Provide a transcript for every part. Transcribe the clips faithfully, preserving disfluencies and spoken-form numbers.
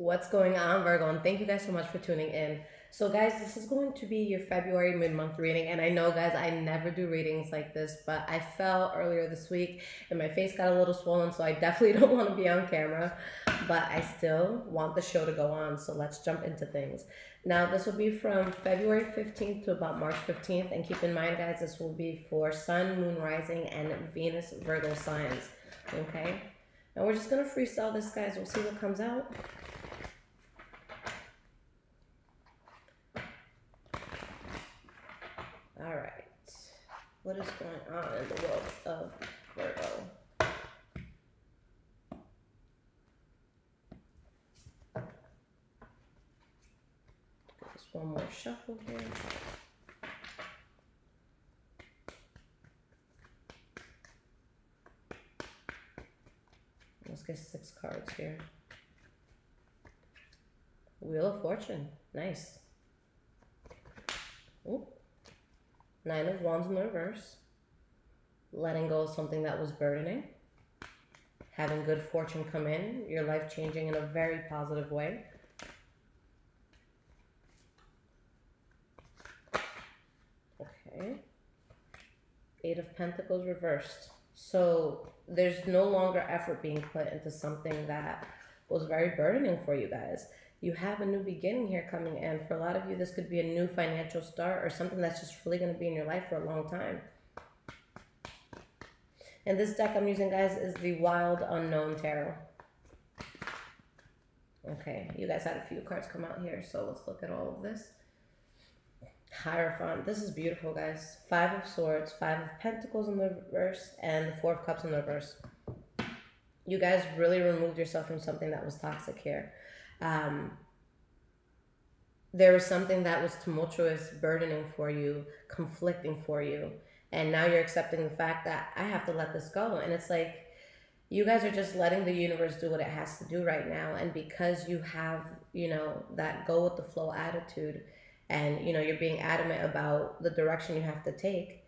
What's going on, Virgo? And thank you guys so much for tuning in. So guys, this is going to be your February mid-month reading, and I know guys, I never do readings like this, but I fell earlier this week and my face got a little swollen, so I definitely don't want to be on camera, but I still want the show to go on, so let's jump into things. Now this will be from February fifteenth to about March fifteenth, and keep in mind guys, this will be for Sun, Moon, Rising, and Venus Virgo signs, okay? And we're just going to freestyle this guys, we'll see what comes out. All right, what is going on in the world of Virgo? Just one more shuffle here. Let's get six cards here. Wheel of Fortune, nice. Ooh. Nine of Wands in the reverse, letting go of something that was burdening, having good fortune come in, your life changing in a very positive way. Okay. Eight of Pentacles reversed. So there's no longer effort being put into something that was very burdening for you guys. You have a new beginning here coming in. For a lot of you, this could be a new financial start or something that's just really going to be in your life for a long time. And this deck I'm using, guys, is the Wild Unknown Tarot. Okay, you guys had a few cards come out here, so let's look at all of this. Hierophant. This is beautiful, guys. Five of Swords, Five of Pentacles in the reverse, and the Four of Cups in the reverse. You guys really removed yourself from something that was toxic here. Um, there was something that was tumultuous, burdening for you, conflicting for you. And now you're accepting the fact that I have to let this go. And it's like, you guys are just letting the universe do what it has to do right now. And because you have, you know, that go with the flow attitude and, you know, you're being adamant about the direction you have to take,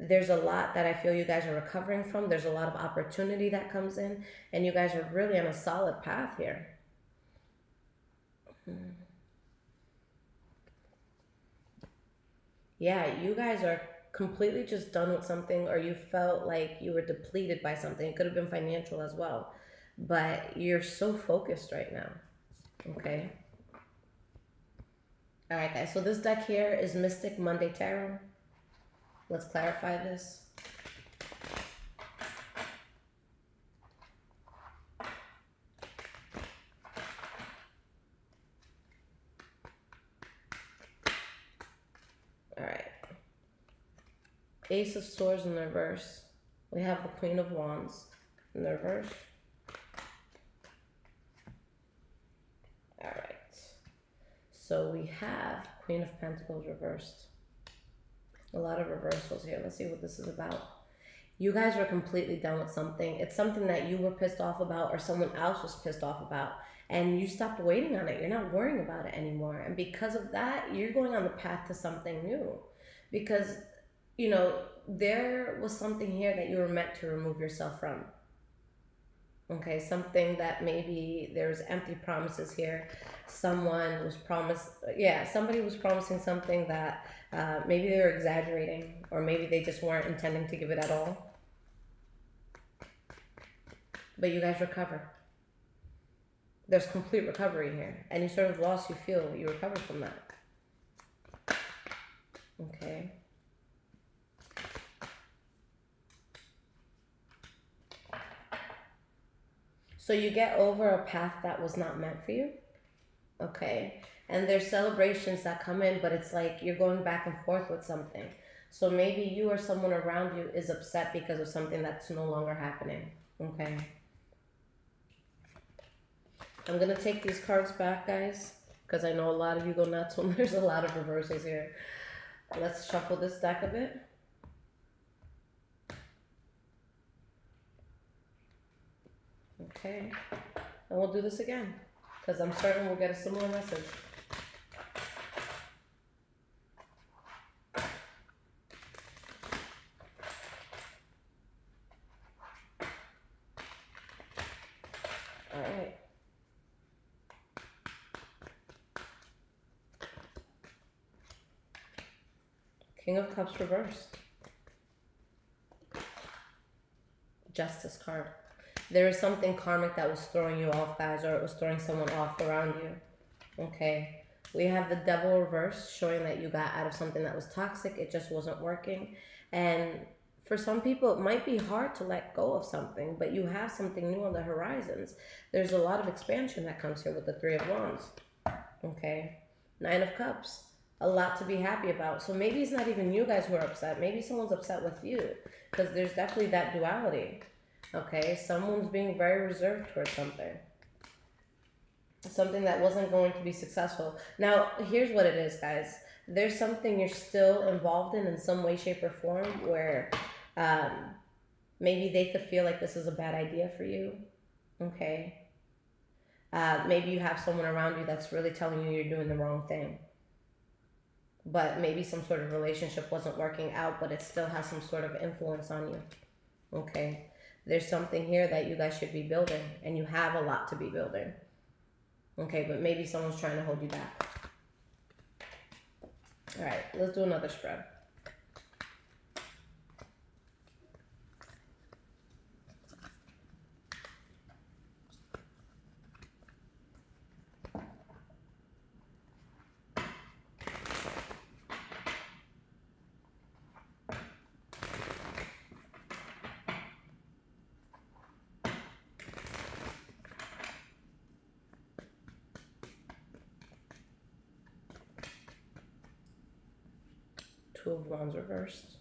there's a lot that I feel you guys are recovering from. There's a lot of opportunity that comes in, and you guys are really on a solid path here. Yeah, you guys are completely just done with something, or you felt like you were depleted by something. It could have been financial as well, but you're so focused right now, okay? All right, guys, so this deck here is Mystic Monday Tarot. Let's clarify this. Ace of Swords in the reverse. We have the Queen of Wands in the reverse. All right. So we have Queen of Pentacles reversed. A lot of reversals here. Let's see what this is about. You guys were completely done with something. It's something that you were pissed off about or someone else was pissed off about. And you stopped waiting on it. You're not worrying about it anymore. And because of that, you're going on the path to something new. Because you know, there was something here that you were meant to remove yourself from. Okay, something that maybe there was empty promises here. Someone was promised, yeah, somebody was promising something that uh, maybe they were exaggerating, or maybe they just weren't intending to give it at all. But you guys recover. There's complete recovery here. Any sort of loss you feel, you recover from that. Okay. So you get over a path that was not meant for you, okay? And there's celebrations that come in, but it's like you're going back and forth with something. So maybe you or someone around you is upset because of something that's no longer happening, okay? I'm gonna take these cards back, guys, because I know a lot of you go nuts when there's a lot of reversals here. Let's shuffle this deck a bit. Okay, and we'll do this again, because I'm certain we'll get a similar message. All right. King of Cups reversed. Justice card. There is something karmic that was throwing you off, guys, or it was throwing someone off around you. Okay. We have the Devil reversed, showing that you got out of something that was toxic. It just wasn't working. And for some people, it might be hard to let go of something, but you have something new on the horizons. There's a lot of expansion that comes here with the Three of Wands. Okay. Nine of Cups. A lot to be happy about. So maybe it's not even you guys who are upset. Maybe someone's upset with you, because there's definitely that duality. Okay, someone's being very reserved towards something. Something that wasn't going to be successful. Now, here's what it is, guys. There's something you're still involved in in some way, shape, or form where um, maybe they could feel like this is a bad idea for you. Okay. Uh, maybe you have someone around you that's really telling you you're doing the wrong thing. But maybe some sort of relationship wasn't working out, but it still has some sort of influence on you. Okay. There's something here that you guys should be building, and you have a lot to be building. Okay, but maybe someone's trying to hold you back. All right, let's do another spread. Two of Wands reversed.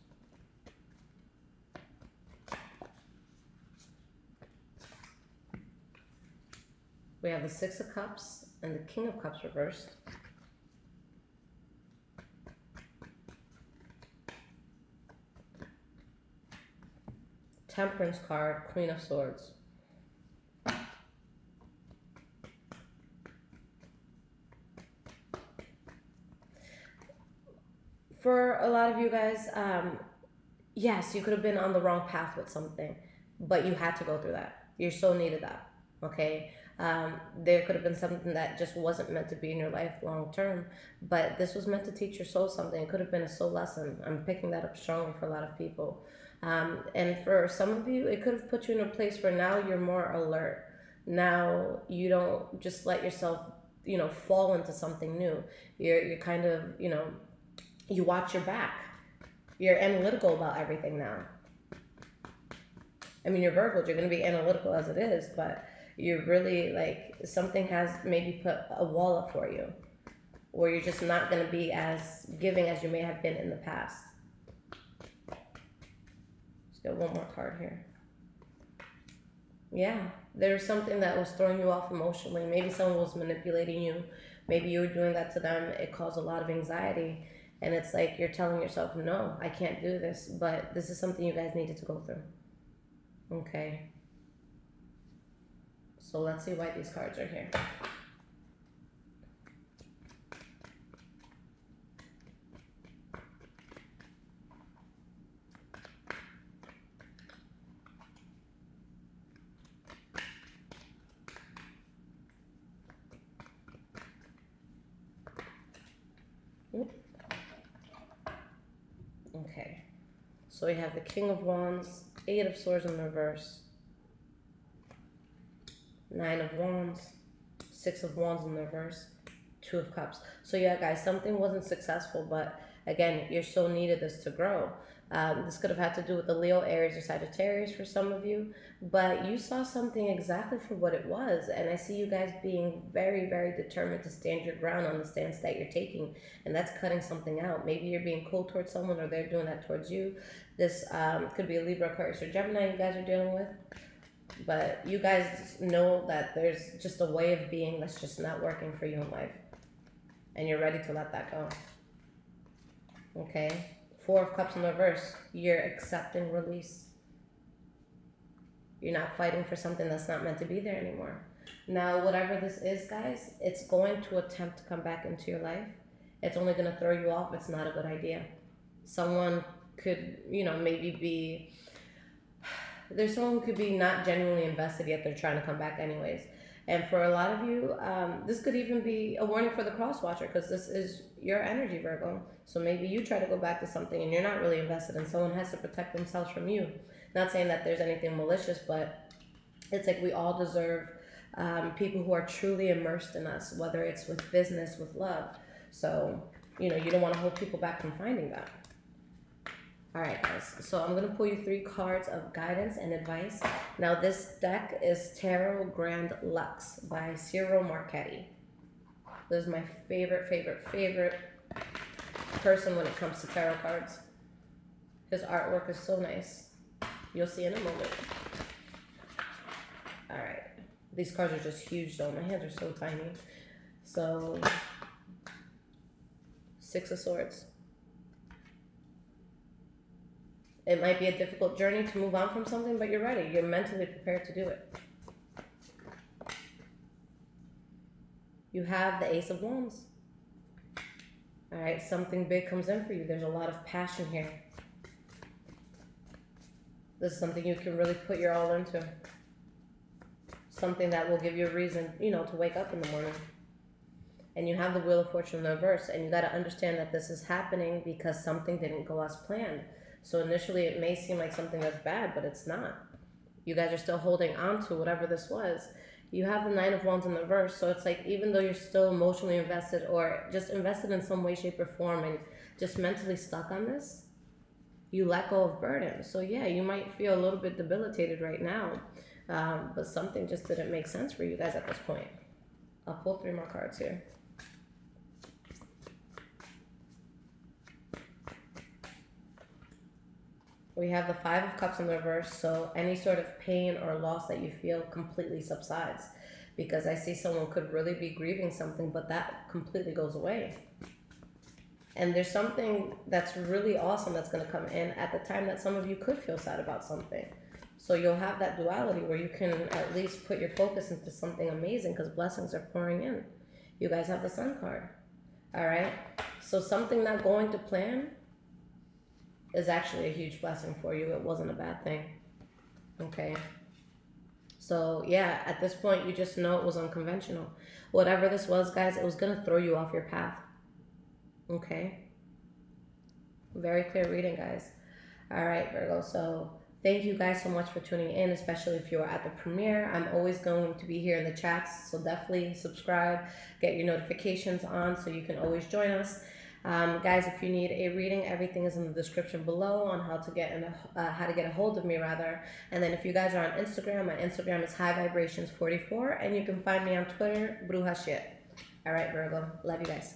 We have the Six of Cups and the King of Cups reversed. Temperance card, Queen of Swords. For a lot of you guys, um, yes, you could have been on the wrong path with something, but you had to go through that. You so needed that, okay? Um, there could have been something that just wasn't meant to be in your life long term, but this was meant to teach your soul something. It could have been a soul lesson. I'm picking that up strongly for a lot of people. Um, and for some of you, it could have put you in a place where now you're more alert. Now you don't just let yourself, you know, fall into something new. You're, you're kind of, you know, you watch your back. You're analytical about everything now. I mean, you're Virgo, you're going to be analytical as it is, but you're really like, something has maybe put a wall up for you, or you're just not going to be as giving as you may have been in the past. Let's get one more card here. Yeah, there's something that was throwing you off emotionally. Maybe someone was manipulating you. Maybe you were doing that to them. It caused a lot of anxiety. And it's like you're telling yourself, no, I can't do this. But this is something you guys needed to go through. Okay. So let's see why these cards are here. Okay, so we have the King of Wands, Eight of Swords in reverse, Nine of Wands, Six of Wands in reverse, Two of Cups. So yeah, guys, something wasn't successful, but again, you're so needed this to grow. Um, this could have had to do with the Leo, Aries, or Sagittarius for some of you, but you saw something exactly for what it was, and I see you guys being very, very determined to stand your ground on the stance that you're taking, and that's cutting something out. Maybe you're being cold towards someone, or they're doing that towards you. This um, could be a Libra, Aquarius, or Gemini you guys are dealing with, but you guys know that there's just a way of being that's just not working for you in life, and you're ready to let that go. Okay. Four of Cups in reverse, you're accepting release. You're not fighting for something that's not meant to be there anymore. Now, whatever this is, guys, it's going to attempt to come back into your life. It's only going to throw you off. It's not a good idea. Someone could, you know, maybe be, there's someone who could be not genuinely invested, yet they're trying to come back anyways. And for a lot of you, um, this could even be a warning for the cross watcher, because this is your energy, Virgo. So maybe you try to go back to something and you're not really invested, and someone has to protect themselves from you. Not saying that there's anything malicious, but it's like we all deserve um, people who are truly immersed in us, whether it's with business, with love. So, you know, you don't want to hold people back from finding that. All right, guys, so I'm going to pull you three cards of guidance and advice. Now, this deck is Tarot Grand Lux by Cyril Marchetti. This is my favorite, favorite, favorite person when it comes to tarot cards. His artwork is so nice. You'll see in a moment. All right. These cards are just huge, though. My hands are so tiny. So, Six of Swords. It might be a difficult journey to move on from something, but you're ready. You're mentally prepared to do it. You have the Ace of Wands. All right, something big comes in for you. There's a lot of passion here. This is something you can really put your all into. Something that will give you a reason, you know, to wake up in the morning. And you have the Wheel of Fortune in the reverse, and you got to understand that this is happening because something didn't go as planned. So initially it may seem like something that's bad, but it's not. You guys are still holding on to whatever this was. You have the Nine of Wands in the reverse, so it's like even though you're still emotionally invested or just invested in some way, shape, or form and just mentally stuck on this, you let go of burden. So yeah, you might feel a little bit debilitated right now, um, but something just didn't make sense for you guys at this point. I'll pull three more cards here. We have the Five of Cups in the reverse, so any sort of pain or loss that you feel completely subsides, because I see someone could really be grieving something, but that completely goes away. And there's something that's really awesome that's going to come in at the time that some of you could feel sad about something. So you'll have that duality where you can at least put your focus into something amazing, because blessings are pouring in. You guys have the Sun card. All right. So something not going to plan is actually a huge blessing for you. It wasn't a bad thing. Okay. So yeah, at this point, you just know it was unconventional. Whatever this was, guys, it was going to throw you off your path. Okay. Very clear reading, guys. All right, Virgo. So thank you guys so much for tuning in, especially if you are at the premiere. I'm always going to be here in the chats, so definitely subscribe, get your notifications on so you can always join us. Um, guys, if you need a reading, everything is in the description below on how to get in a, uh, how to get a hold of me, rather. And then if you guys are on Instagram, my Instagram is high vibrations forty-four, and you can find me on Twitter, BrujaShit. All right, Virgo, love you guys.